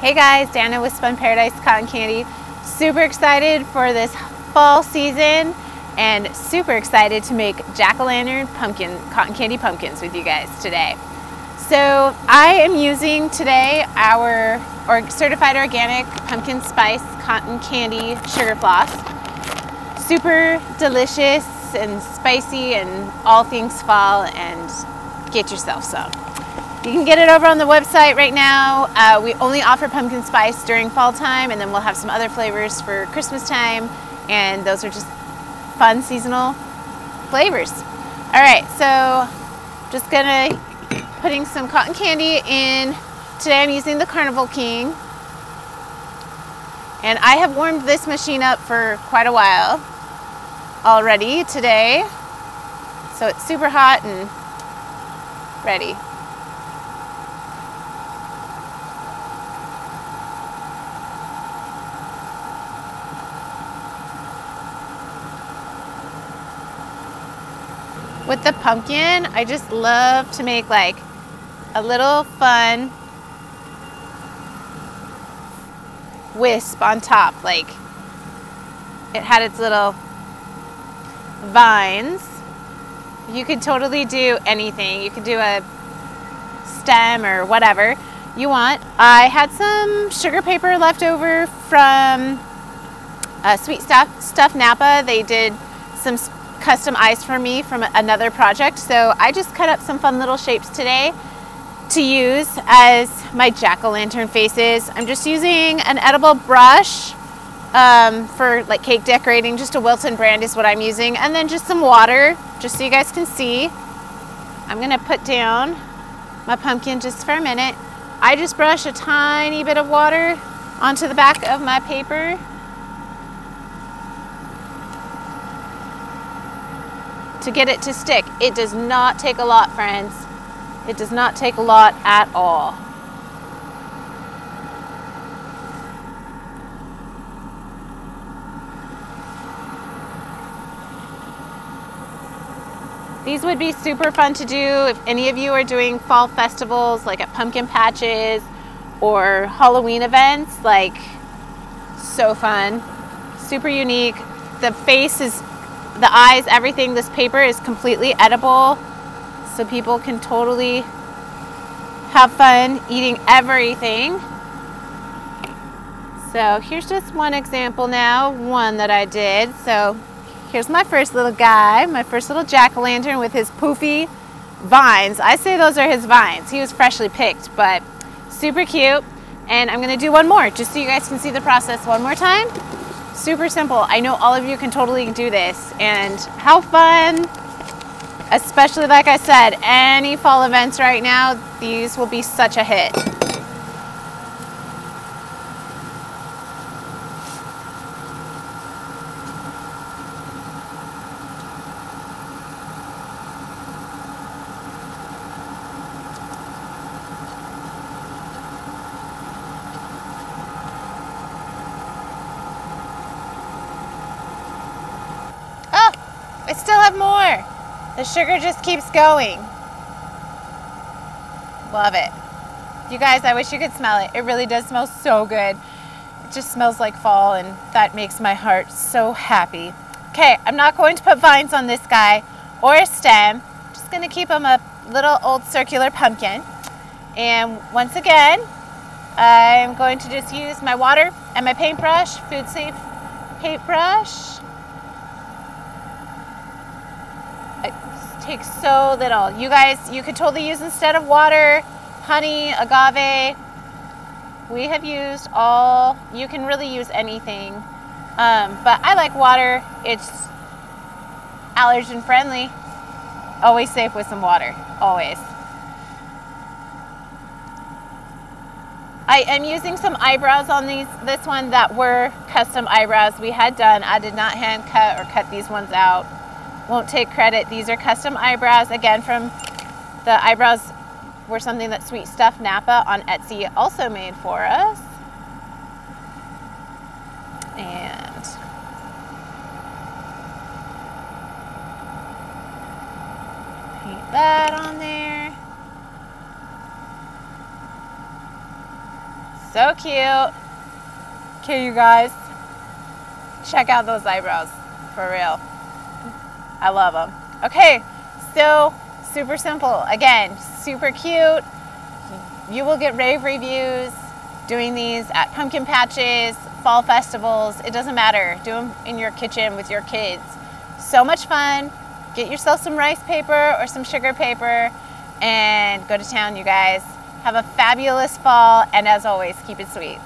Hey guys, Dana with Spun Paradise Cotton Candy. Super excited for this fall season and super excited to make jack-o'-lantern cotton candy pumpkins with you guys today. So I am using today our certified organic pumpkin spice cotton candy sugar floss. Super delicious and spicy and all things fall, and get yourself some. You can get it over on the website right now. We only offer pumpkin spice during fall time, and then we'll have some other flavors for Christmas time, and those are just fun seasonal flavors. All right, so just gonna putting some cotton candy in. Today I'm using the Carnival King, and I have warmed this machine up for quite a while already today, so it's super hot and ready. With the pumpkin, I just love to make like a little fun wisp on top. Like, it had its little vines. You could totally do anything. You could do a stem or whatever you want. I had some sugar paper left over from Sweet Stuff Napa. They did some custom ice for me from another project, so I just cut up some fun little shapes today to use as my jack-o'-lantern faces. I'm just using an edible brush for like cake decorating. Just a Wilton brand is what I'm using, and then just some water, just so you guys can see. I'm gonna put down my pumpkin just for a minute. I just brush a tiny bit of water onto the back of my paper to get it to stick. It does not take a lot, friends. It does not take a lot at all. These would be super fun to do if any of you are doing fall festivals, like at pumpkin patches or Halloween events. Like, so fun, super unique. The face is, the eyes, everything. This paper is completely edible, so people can totally have fun eating everything. So here's just one example now, one that I did. So here's my first little guy, my first little jack-o'-lantern with his poofy vines. I say those are his vines. He was freshly picked, but super cute. And I'm gonna do one more, just so you guys can see the process one more time. Super simple. I know all of you can totally do this, and how fun, especially like I said, any fall events right now, these will be such a hit. I still have more. The sugar just keeps going. Love it. You guys, I wish you could smell it. It really does smell so good. It just smells like fall, and that makes my heart so happy. Okay, I'm not going to put vines on this guy or a stem. I'm just gonna keep him a little old circular pumpkin. And once again, I'm going to just use my water and my paintbrush, food safe paintbrush. Takes so little. You guys, you could totally use, instead of water, honey, agave. We have used all, you can really use anything. But I like water. It's allergen friendly. Always safe with some water, always. I am using some eyebrows on this one that were custom eyebrows we had done. I did not hand cut or cut these ones out. Won't take credit. These are custom eyebrows. Again, from the eyebrows were something that Sweet Stuff Napa on Etsy also made for us. And paint that on there. So cute. Okay, you guys, check out those eyebrows, for real. I love them. Okay, so super simple. Again, super cute. You will get rave reviews doing these at pumpkin patches, fall festivals. It doesn't matter. Do them in your kitchen with your kids. So much fun. Get yourself some rice paper or some sugar paper and go to town, you guys. Have a fabulous fall, and as always, keep it sweet.